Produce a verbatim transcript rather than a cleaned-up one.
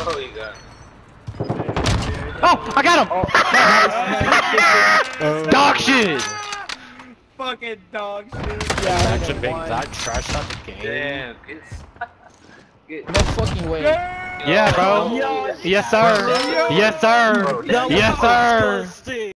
Oh, he got. Oh, I got him! Oh. Oh. Dog shit! Fucking dog shit. Yeah, that's a big. I trashed out the game. Damn, it's. Get... No fucking way. Yeah, bro. Yes, sir. Yes, sir. Yes, sir.